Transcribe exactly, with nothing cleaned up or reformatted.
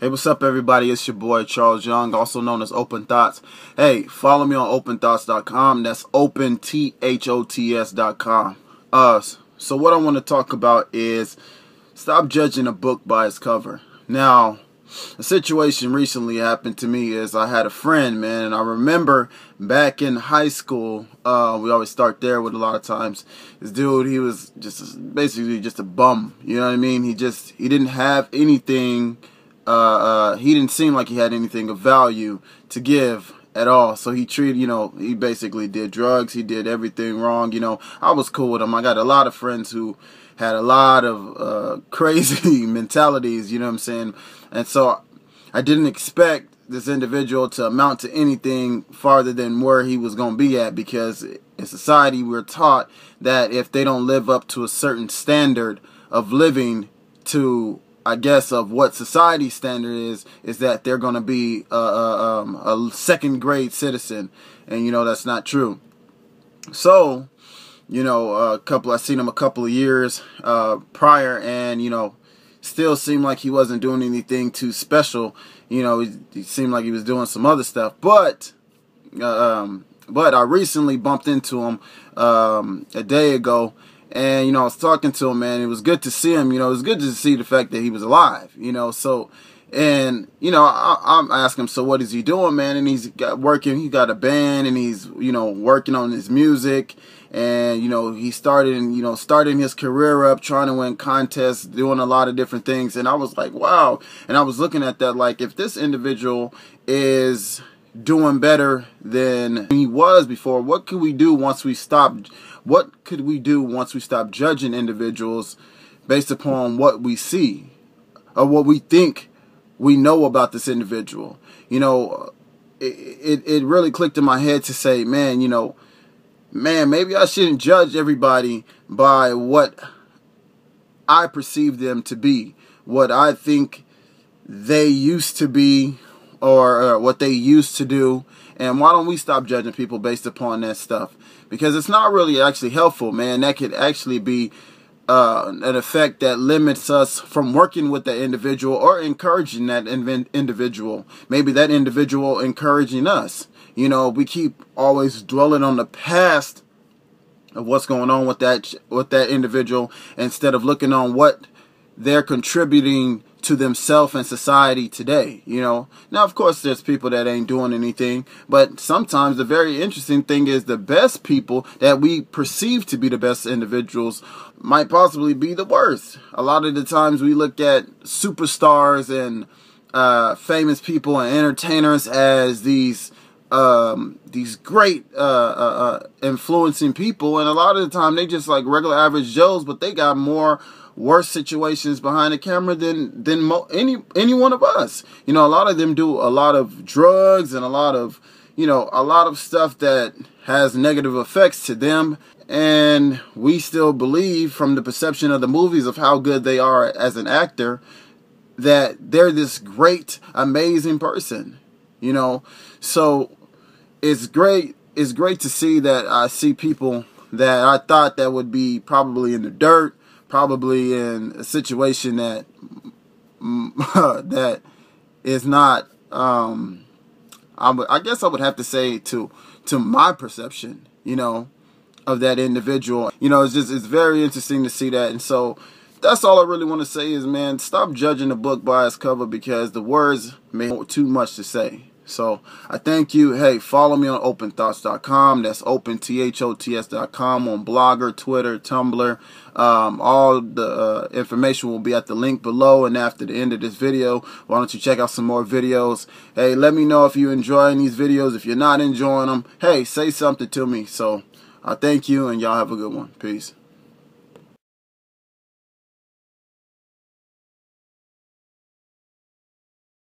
Hey, what's up, everybody? It's your boy Charles Young, also known as Open Thoughts. Hey, follow me on open thoughts dot com. That's open t h o t s dot com. Uh, so what I want to talk about is stop judging a book by its cover. Now, a situation recently happened to me is I had a friend, man, and I remember back in high school, uh, we always start there with a lot of times, this dude, he was just basically just a bum, you know what I mean? He just, he didn't have anything, uh, uh, he didn't seem like he had anything of value to give at all, so he treated, you know, he basically did drugs, he did everything wrong, you know. I was cool with him. I got a lot of friends who had a lot of uh, crazy mentalities, you know what I'm saying? And so I didn't expect this individual to amount to anything farther than where he was going to be at, because in society we're taught that if they don't live up to a certain standard of living to, I guess, of what society's standard is, is that they're going to be a, a, um, a second grade citizen. And, you know, that's not true. So, you know, a couple, I seen him a couple of years uh, prior, and, you know, still seemed like he wasn't doing anything too special. You know, he, he seemed like he was doing some other stuff. But, uh, um, but I recently bumped into him um, a day ago, and, you know, I was talking to him, man. It was good to see him. You know, it was good to see the fact that he was alive, you know, so... And, you know, I, I'm asking him, so what is he doing, man? And he's got working, he got a band, and he's, you know, working on his music. And, you know, he started, you know, starting his career up, trying to win contests, doing a lot of different things. And I was like, wow. And I was looking at that, like, if this individual is doing better than he was before, what could we do once we stop? What could we do once we stop judging individuals based upon what we see or what we think we know about this individual? You know, it, it it really clicked in my head to say, man, you know, man, maybe I shouldn't judge everybody by what I perceive them to be, what I think they used to be, or, or what they used to do. And why don't we stop judging people based upon that stuff? Because it's not really actually helpful, man. That could actually be Uh, an effect that limits us from working with that individual or encouraging that in individual. Maybe that individual encouraging us. You know, we keep always dwelling on the past of what's going on with that with that individual instead of looking on what they're contributing to themselves and society today, you know. Now, of course, there's people that ain't doing anything, but sometimes the very interesting thing is the best people that we perceive to be the best individuals might possibly be the worst. A lot of the times we look at superstars and uh, famous people and entertainers as these um, these great uh, uh, uh, influencing people, and a lot of the time they just like regular average Joes, but they got more worse situations behind the camera than than mo any any one of us. You know, a lot of them do a lot of drugs and a lot of, you know, a lot of stuff that has negative effects to them, and we still believe from the perception of the movies of how good they are as an actor that they're this great, amazing person, you know. So it's great it's great to see that I see people that I thought that would be probably in the dirt, probably in a situation that that is not, um, I, I guess I would have to say to to my perception, you know, of that individual. You know, it's just, it's very interesting to see that. And so that's all I really want to say is, man, stop judging a book by its cover, because the words may have too much to say. So I thank you. Hey, follow me on open thoughts dot com. That's open thots dot com on Blogger, Twitter, Tumblr. Um, all the uh, information will be at the link below and after the end of this video. Why don't you check out some more videos? Hey, let me know if you're enjoying these videos. If you're not enjoying them, hey, say something to me. So I thank you, and y'all have a good one. Peace.